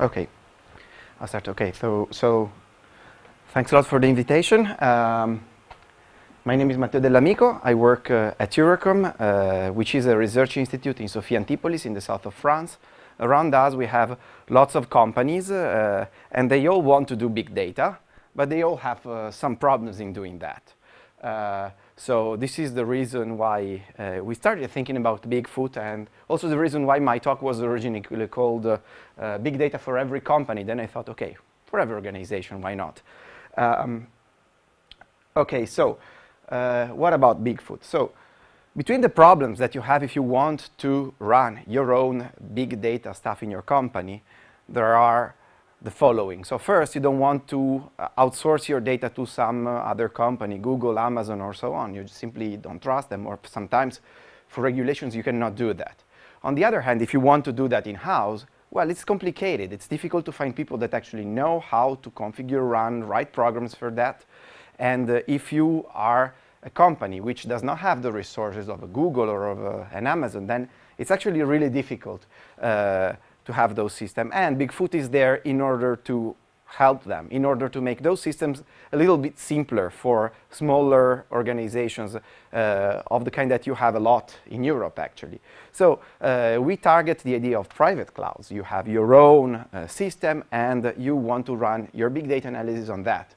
Okay, I'll start. Okay, so thanks a lot for the invitation. My name is Matteo Dell'Amico. I work at Eurecom, which is a research institute in Sophia Antipolis in the south of France. Around us, we have lots of companies, and they all want to do big data, but they all have some problems in doing that. So this is the reason why we started thinking about Bigfoot, and also the reason why my talk was originally called Big Data for Every Company. Then I thought, okay, for every organization, why not? Okay, so what about Bigfoot? So between the problems that you have if you want to run your own big data stuff in your company, there are the following. So first, you don't want to outsource your data to some other company, Google, Amazon, or so on. You just simply don't trust them, or sometimes for regulations you cannot do that. On the other hand, if you want to do that in-house, well, it's complicated. It's difficult to find people that actually know how to configure, run, write programs for that. And if you are a company which does not have the resources of a Google or of an Amazon, then it's actually really difficult to have those systems, and Bigfoot is there in order to help them, in order to make those systems a little bit simpler for smaller organizations of the kind that you have a lot in Europe, actually. So we target the idea of private clouds. You have your own system, and you want to run your big data analysis on that.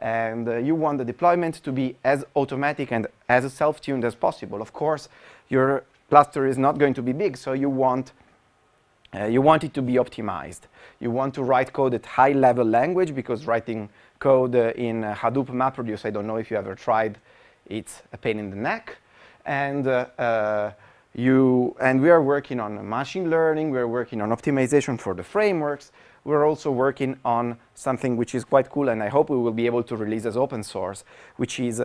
And you want the deployment to be as automatic and as self-tuned as possible. Of course, your cluster is not going to be big, so you want it to be optimized. You want to write code at high-level language, because writing code in Hadoop MapReduce, I don't know if you ever tried, it's a pain in the neck. And we are working on machine learning, we are working on optimization for the frameworks, we're also working on something which is quite cool, and I hope we will be able to release as open source, which is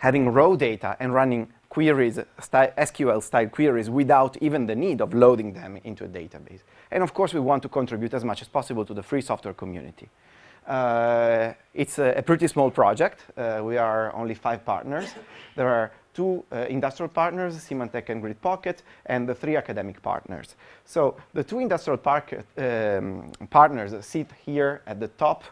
having raw data and running queries, SQL-style queries, without even the need of loading them into a database. And of course, we want to contribute as much as possible to the free software community. It's a pretty small project. We are only 5 partners. There are 2 industrial partners, Symantec and Grid Pocket, and the 3 academic partners. So the 2 industrial partners sit here at the top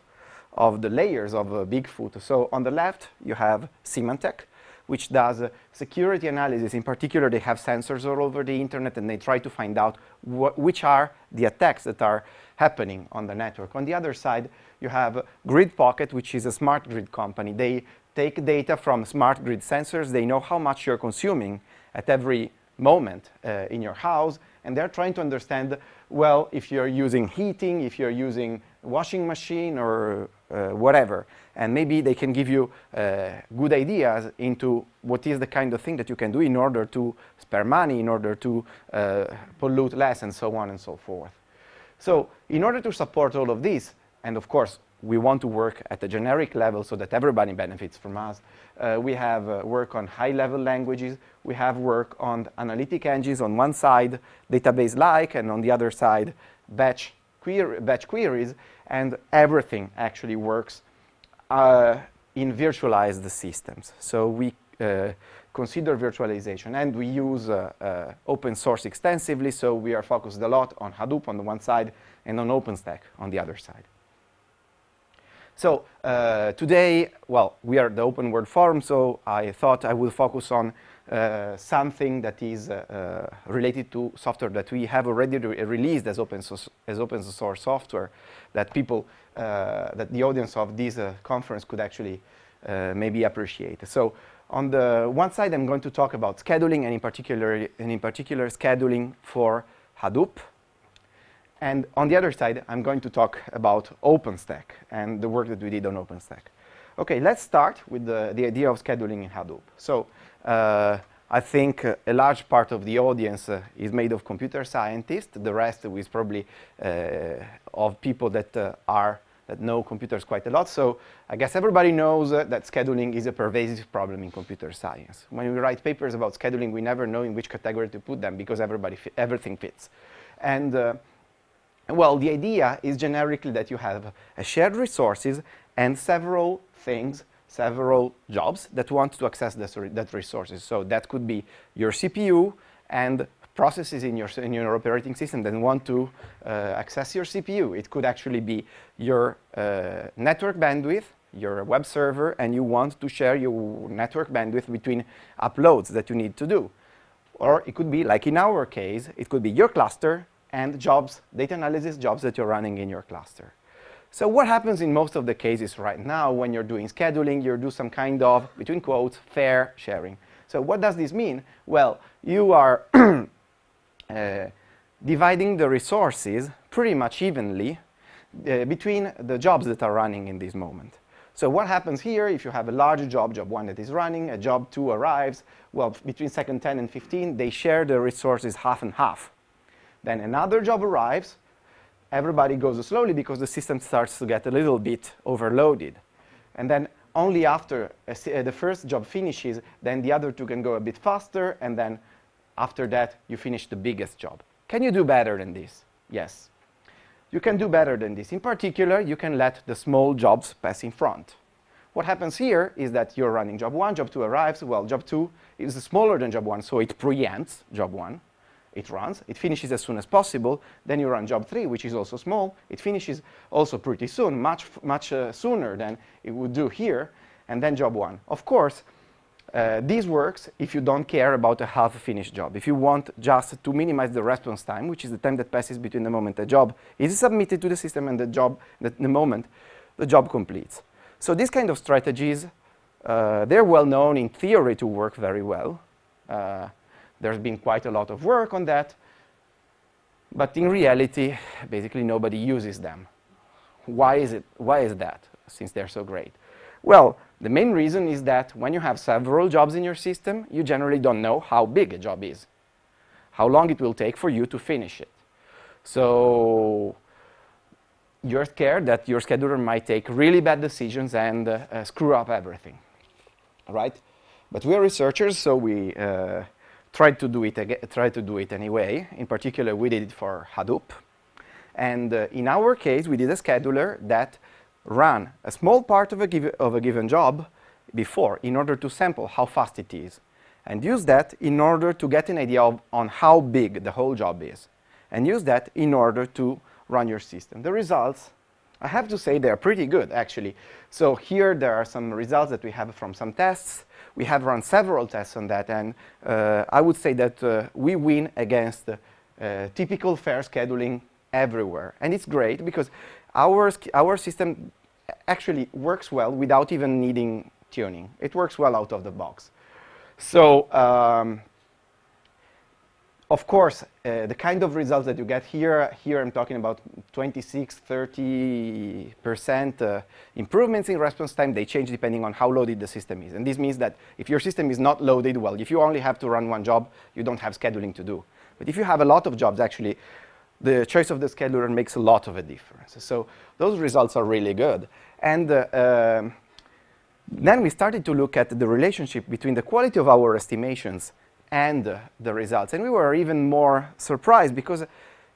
of the layers of Bigfoot. So on the left, you have Symantec, which does security analysis. In particular, they have sensors all over the internet, and they try to find out which are the attacks that are happening on the network. On the other side, you have Grid Pocket, which is a smart grid company. They take data from smart grid sensors. They know how much you're consuming at every moment in your house, and they're trying to understand, well, if you're using heating, if you're using washing machine, or whatever. And maybe they can give you good ideas into what is the kind of thing that you can do in order to spare money, in order to pollute less, and so on and so forth. So in order to support all of this, and of course, we want to work at a generic level so that everybody benefits from us, we have work on high-level languages. We have work on analytic engines on one side, database-like, and on the other side, batch queries, and everything actually works in virtualized systems. So we consider virtualization, and we use open source extensively, so we are focused a lot on Hadoop on the one side and on OpenStack on the other side. So today, well, we are at the Open World Forum, so I thought I will focus on something that is related to software that we have already released as open source software, that people, that the audience of this conference could actually maybe appreciate. So on the one side, I'm going to talk about scheduling, and in particular scheduling for Hadoop. And on the other side, I'm going to talk about OpenStack and the work that we did on OpenStack. Okay, let's start with the idea of scheduling in Hadoop. So I think a large part of the audience is made of computer scientists. The rest is probably of people that know computers quite a lot. So I guess everybody knows that scheduling is a pervasive problem in computer science. When we write papers about scheduling, we never know in which category to put them, because everything fits. And well, the idea is generically that you have shared resources and several things, several jobs that want to access that resources. So that could be your CPU and processes in your operating system that want to access your CPU. It could actually be your network bandwidth, your web server, and you want to share your network bandwidth between uploads that you need to do. Or it could be, like in our case, it could be your cluster and jobs, data analysis jobs that you're running in your cluster. So what happens in most of the cases right now when you're doing scheduling, you do some kind of, between quotes, fair sharing. So what does this mean? Well, you are dividing the resources pretty much evenly between the jobs that are running in this moment. So what happens here if you have a large job, job 1 that is running, a job 2 arrives, well, between second 10 and 15, they share the resources half and half. Then another job arrives, everybody goes slowly because the system starts to get a little bit overloaded. And then only after the first job finishes, then the other two can go a bit faster, and then after that, you finish the biggest job. Can you do better than this? Yes. You can do better than this. In particular, you can let the small jobs pass in front. What happens here is that you're running job 1, job 2 arrives, well, job 2 is smaller than job 1, so it preempts job 1. It runs, it finishes as soon as possible, then you run job 3, which is also small, it finishes also pretty soon, much sooner than it would do here, and then job 1. Of course, this works if you don't care about a half-finished job. If you want just to minimize the response time, which is the time that passes between the moment a job is submitted to the system and the moment the job completes. So these kind of strategies, they're well known in theory to work very well. There's been quite a lot of work on that, but in reality, basically nobody uses them. Why is it? Why is that, since they're so great? Well, the main reason is that when you have several jobs in your system, you generally don't know how big a job is, how long it will take for you to finish it. So you're scared that your scheduler might take really bad decisions and screw up everything, right? But we're researchers, so we tried to do it anyway. In particular, we did it for Hadoop. And in our case, we did a scheduler that ran a small part of a given job before in order to sample how fast it is, and use that in order to get an idea on how big the whole job is, and use that in order to run your system. The results, I have to say, they're pretty good, actually. So here there are some results that we have from some tests. We have run several tests on that, and I would say that we win against typical fair scheduling everywhere. And it's great because our system actually works well without even needing tuning. It works well out of the box. So, of course, the kind of results that you get here, I'm talking about 26, 30% improvements in response time. They change depending on how loaded the system is. And this means that if your system is not loaded, well, if you only have to run one job, you don't have scheduling to do. But if you have a lot of jobs, actually, the choice of the scheduler makes a lot of a difference. So those results are really good. And then we started to look at the relationship between the quality of our estimations and the results. And we were even more surprised because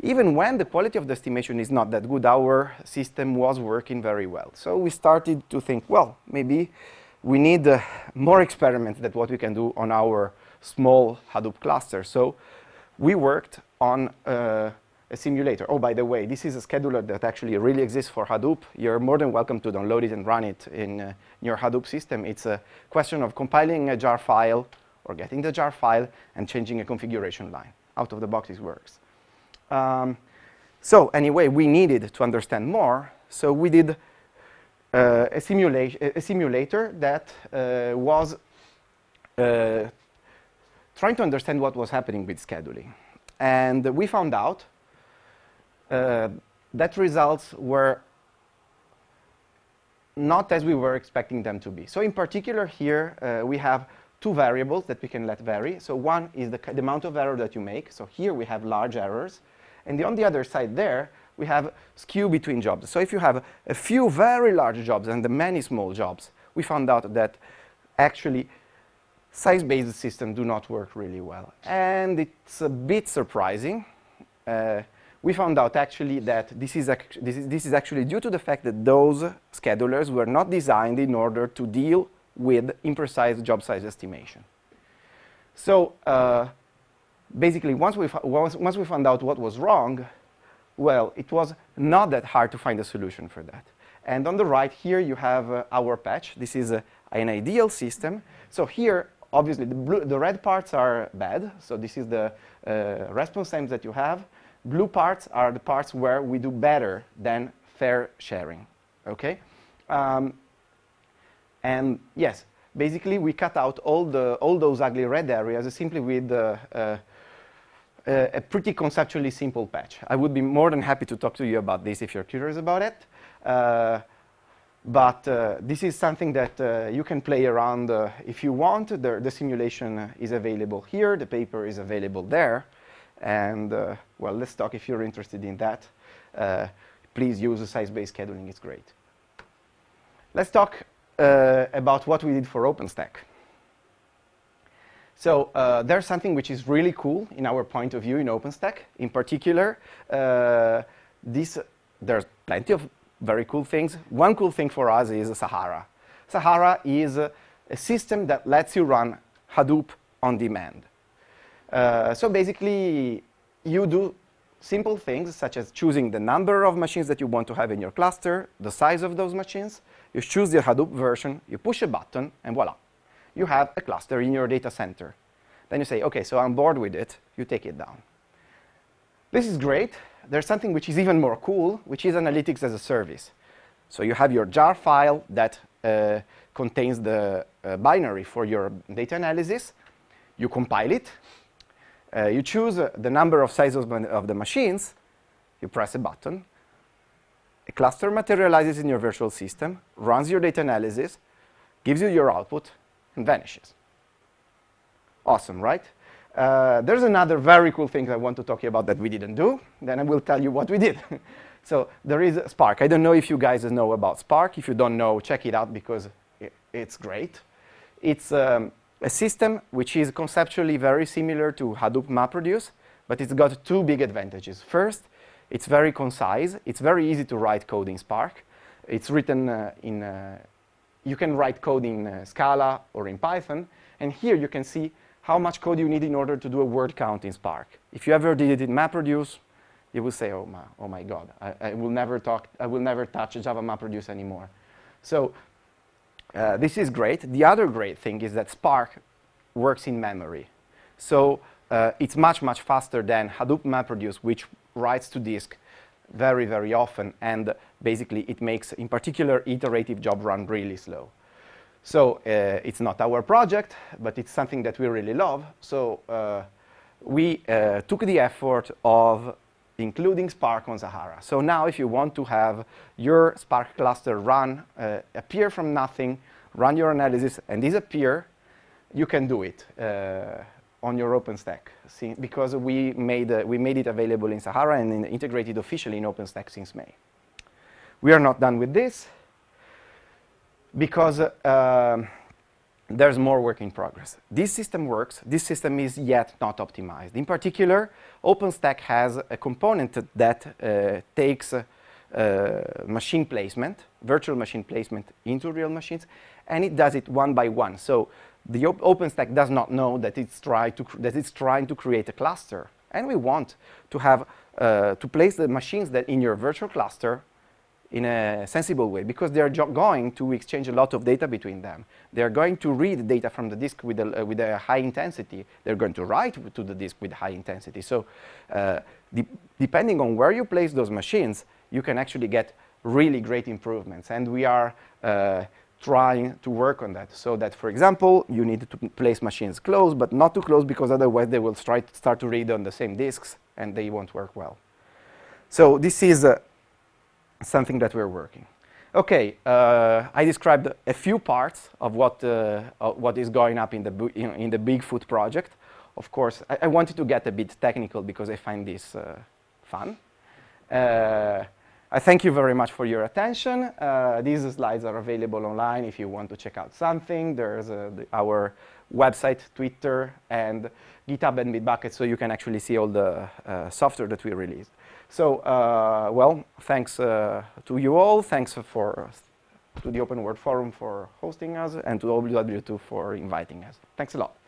even when the quality of the estimation is not that good, our system was working very well. So we started to think, well, maybe we need more experiments than what we can do on our small Hadoop cluster. So we worked on a simulator. Oh, by the way, this is a scheduler that actually really exists for Hadoop. You're more than welcome to download it and run it in your Hadoop system. It's a question of compiling a jar file or getting the jar file and changing a configuration line. Out of the box, it works. So anyway, we needed to understand more. So we did a simulator that was trying to understand what was happening with scheduling. And we found out that results were not as we were expecting them to be. So in particular here, we have two variables that we can let vary. So one is the amount of error that you make. So here we have large errors. And on the other side there, we have skew between jobs. So if you have a few very large jobs and the many small jobs, we found out that actually size-based systems do not work really well. And it's a bit surprising. We found out actually that this is actually due to the fact that those schedulers were not designed in order to deal with imprecise job size estimation. So basically, once we found out what was wrong, well, it was not that hard to find a solution for that. And on the right here, you have our patch. This is an ideal system. So here, obviously, the red parts are bad. So this is the response times that you have. Blue parts are the parts where we do better than fair sharing. Okay? And yes, basically, we cut out all those ugly red areas simply with a pretty conceptually simple patch. I would be more than happy to talk to you about this if you're curious about it. But this is something that you can play around if you want. The simulation is available here. The paper is available there. And, well, let's talk if you're interested in that. Please use size-based scheduling. It's great. Let's talk about what we did for OpenStack. So there's something which is really cool in our point of view in OpenStack. In particular, there's plenty of very cool things. One cool thing for us is Sahara. Sahara is a system that lets you run Hadoop on demand. So basically, you do simple things, such as choosing the number of machines that you want to have in your cluster, the size of those machines. You choose the Hadoop version, you push a button, and voila. You have a cluster in your data center. Then you say, OK, so I'm bored with it. You take it down. This is great. There's something which is even more cool, which is analytics as a service. So you have your jar file that contains the binary for your data analysis. You compile it. You choose the number of sizes of the machines. You press a button. A cluster materializes in your virtual system, runs your data analysis, gives you your output, and vanishes. Awesome, right? There's another very cool thing I want to talk to you about that we didn't do. Then I will tell you what we did. So there is Spark. I don't know if you guys know about Spark. If you don't know, check it out, because it's great. It's a system which is conceptually very similar to Hadoop MapReduce, but it's got two big advantages. First, it's very concise. It's very easy to write code in Spark. It's written you can write code in Scala or in Python. And here you can see how much code you need in order to do a word count in Spark. If you ever did it in MapReduce, you will say, oh my God, I will never touch Java MapReduce anymore. So this is great. The other great thing is that Spark works in memory. So it's much, much faster than Hadoop MapReduce, which writes to disk very, very often. And basically, it makes, in particular, iterative job run really slow. So it's not our project, but it's something that we really love. So we took the effort of including Spark on Sahara. So now if you want to have your Spark cluster run, appear from nothing, run your analysis, and disappear, you can do it on your OpenStack. See, because we made it available in Sahara and integrated officially in OpenStack since May. We are not done with this, because there's more work in progress. This system works. This system is yet not optimized. In particular, OpenStack has a component that takes machine placement, virtual machine placement, into real machines, and it does it one by one. So the OpenStack does not know that it's trying to create a cluster. And we want to have to place the machines that in your virtual cluster in a sensible way, because they're going to exchange a lot of data between them. They're going to read data from the disk with a high intensity. They're going to write to the disk with high intensity. So depending on where you place those machines, you can actually get really great improvements. And we are trying to work on that, so that, for example, you need to place machines close, but not too close, because otherwise they will start to read on the same disks, and they won't work well. So this is something that we're working. Okay, I described a few parts of what is going up in the Bigfoot project. Of course, I wanted to get a bit technical because I find this fun. I thank you very much for your attention. These slides are available online if you want to check out something. There's our website, Twitter, and GitHub and Bitbucket, so you can actually see all the software that we released. So, well, thanks to you all. Thanks to the Open World Forum for hosting us, and to OW2 for inviting us. Thanks a lot.